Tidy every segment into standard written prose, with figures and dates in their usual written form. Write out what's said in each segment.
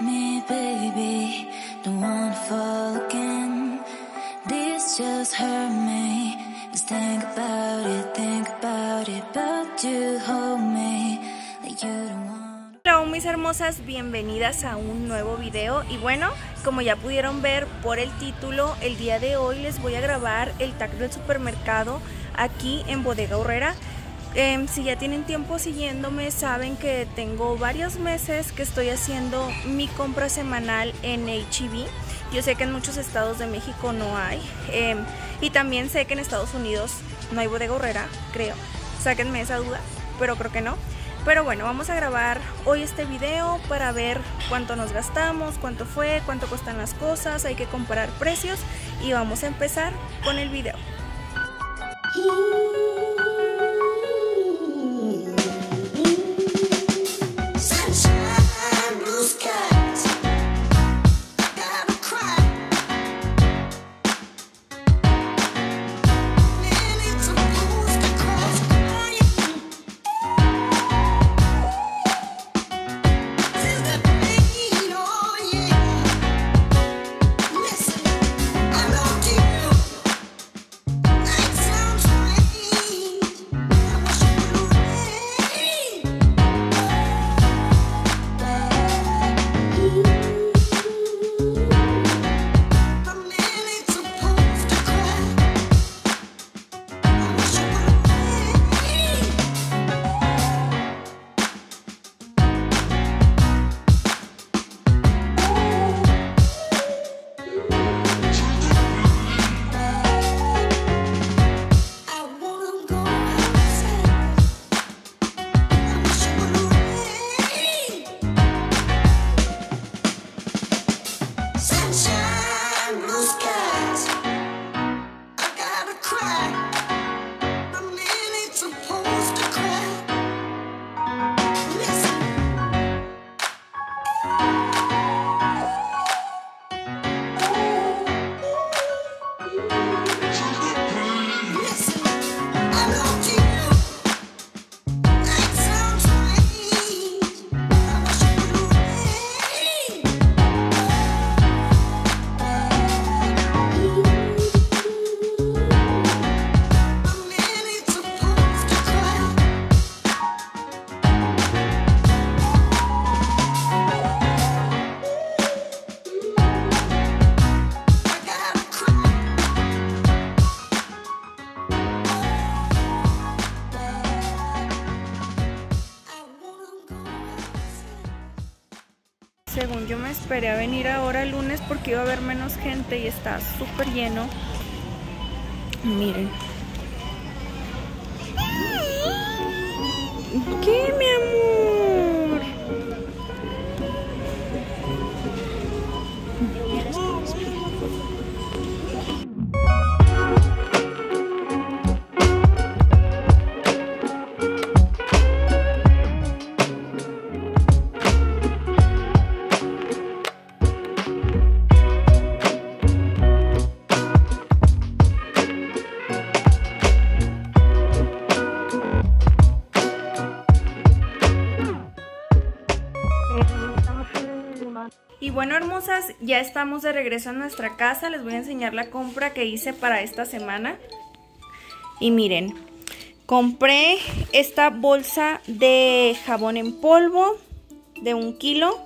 me, baby, don't wanna fall again. This just hurt me. Just think about it, but you hold me like you don't want. Hola mis hermosas, bienvenidas a un nuevo video. Y bueno, como ya pudieron ver por el título, el día de hoy les voy a grabar el tag del supermercado aquí en Bodega Aurrera. Si ya tienen tiempo siguiéndome, saben que tengo varios meses que estoy haciendo mi compra semanal en HEB. Yo sé que en muchos estados de México no hay, y también sé que en Estados Unidos no hay Bodega Aurrera, creo. Sáquenme esa duda, pero creo que no. Pero bueno, vamos a grabar hoy este video para ver cuánto nos gastamos, cuánto fue, cuánto cuestan las cosas, hay que comparar precios y vamos a empezar con el video. Según yo me esperé a venir ahora el lunes porque iba a haber menos gente y está súper lleno. Miren. ¿Qué, mi amor? Y bueno, hermosas, ya estamos de regreso a nuestra casa. Les voy a enseñar la compra que hice para esta semana. Y miren, compré esta bolsa de jabón en polvo de 1 kilo.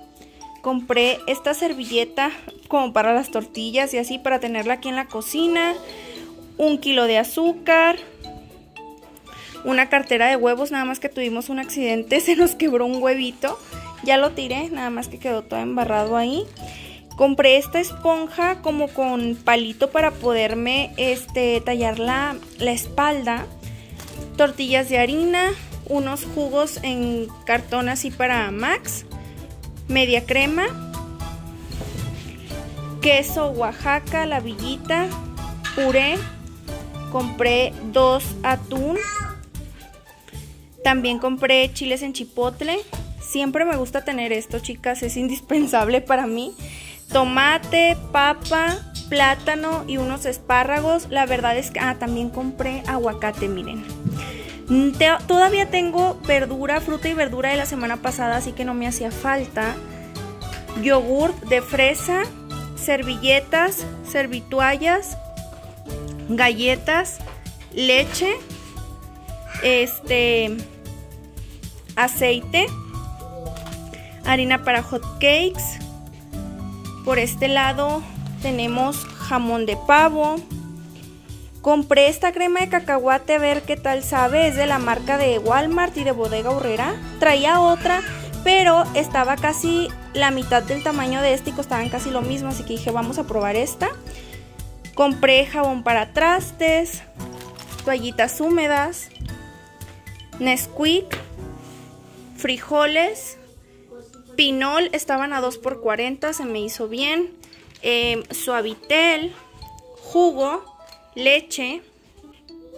Compré esta servilleta como para las tortillas y así para tenerla aquí en la cocina. 1 kilo de azúcar. Una cartera de huevos, nada más que tuvimos un accidente, se nos quebró un huevito. Ya lo tiré, nada más que quedó todo embarrado ahí. Compré esta esponja como con palito para poderme tallar la espalda. Tortillas de harina, unos jugos en cartón así para Max. Media crema. Queso Oaxaca, la villita. Puré. Compré 2 atún. También compré chiles en chipotle. Siempre me gusta tener esto, chicas, es indispensable para mí. Tomate, papa, plátano y unos espárragos. La verdad es que también compré aguacate, miren. Todavía tengo fruta y verdura de la semana pasada, así que no me hacía falta. yogurt de fresa, servilletas, servituallas, galletas, leche, aceite, harina para hot cakes. Por este lado tenemos jamón de pavo. Compré esta crema de cacahuate, a ver qué tal sabe. Es de la marca de Walmart y de Bodega Aurrera. Traía otra, pero estaba casi la mitad del tamaño de este y costaban casi lo mismo, así que dije, vamos a probar esta. Compré jabón para trastes, toallitas húmedas, Nesquik, frijoles, Pinol, estaban a 2x40, se me hizo bien, Suavitel, jugo, leche.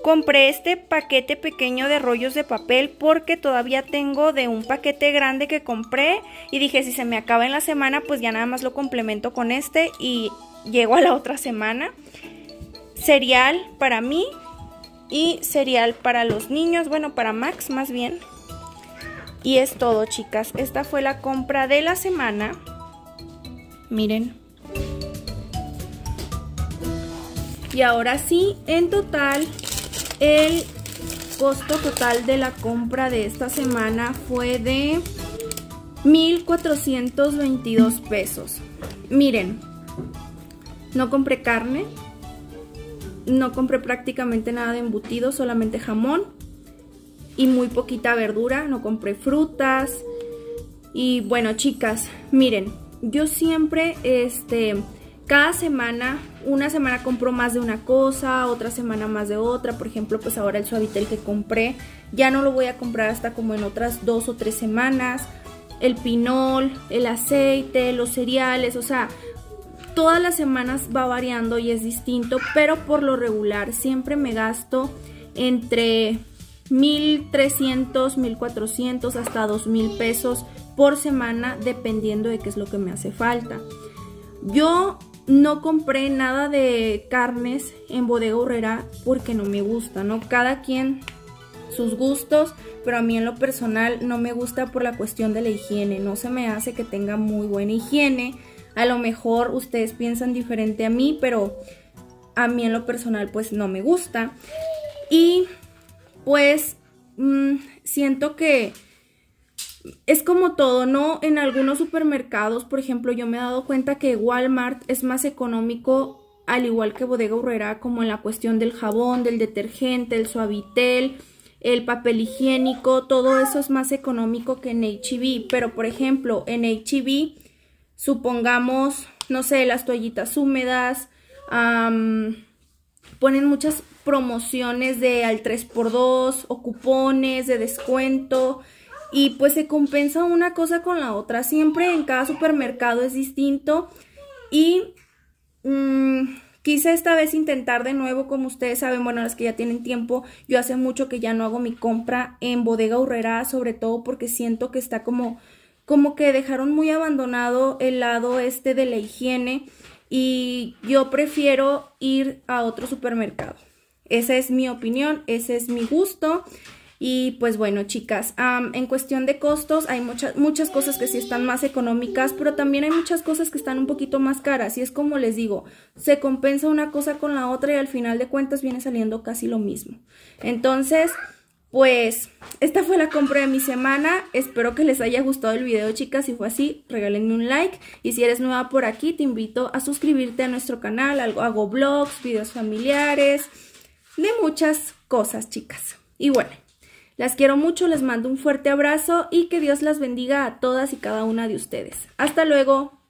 Compré este paquete pequeño de rollos de papel porque todavía tengo de un paquete grande que compré y dije, si se me acaba en la semana, pues ya nada más lo complemento con este y llego a la otra semana. Cereal para mí y cereal para los niños, bueno, para Max más bien. Y es todo, chicas. Esta fue la compra de la semana. Miren. Y ahora sí, en total, el costo total de la compra de esta semana fue de 1,422 pesos. Miren, no compré carne, no compré prácticamente nada de embutido, solamente jamón y muy poquita verdura, no compré frutas. Y bueno, chicas, miren, yo siempre, cada semana, una semana compro más de una cosa, otra semana más de otra. Por ejemplo, pues ahora el Suavitel que compré, ya no lo voy a comprar hasta como en otras 2 o 3 semanas. El Pinol, el aceite, los cereales, o sea, todas las semanas va variando y es distinto. Pero por lo regular siempre me gasto entre 1,300, 1,400 hasta 2,000 pesos por semana, dependiendo de qué es lo que me hace falta. Yo no compré nada de carnes en Bodega Aurrera porque no me gusta, ¿no? Cada quien sus gustos, pero a mí en lo personal no me gusta por la cuestión de la higiene. No se me hace que tenga muy buena higiene. A lo mejor ustedes piensan diferente a mí, pero a mí en lo personal pues no me gusta. Y pues siento que es como todo, ¿no? En algunos supermercados, por ejemplo, yo me he dado cuenta que Walmart es más económico, al igual que Bodega Aurrera, como en la cuestión del jabón, del detergente, el Suavitel, el papel higiénico, todo eso es más económico que en HEB. Pero, por ejemplo, en HEB, supongamos, no sé, las toallitas húmedas, ponen muchas promociones de al 3x2 o cupones de descuento. Y pues se compensa una cosa con la otra. Siempre en cada supermercado es distinto. Y quise esta vez intentar de nuevo, como ustedes saben, bueno, las que ya tienen tiempo. Yo hace mucho que ya no hago mi compra en Bodega Aurrera, sobre todo porque siento que está como que dejaron muy abandonado el lado de la higiene. Y yo prefiero ir a otro supermercado. Esa es mi opinión, ese es mi gusto. Y pues bueno, chicas, en cuestión de costos hay muchas cosas que sí están más económicas, pero también hay muchas cosas que están un poquito más caras. Y es como les digo, se compensa una cosa con la otra y al final de cuentas viene saliendo casi lo mismo. Entonces, pues esta fue la compra de mi semana. Espero que les haya gustado el video, chicas. Si fue así, regálenme un like. Y si eres nueva por aquí, te invito a suscribirte a nuestro canal. Hago vlogs, videos familiares, de muchas cosas, chicas. Y bueno. Las quiero mucho, les mando un fuerte abrazo y que Dios las bendiga a todas y cada una de ustedes. ¡Hasta luego!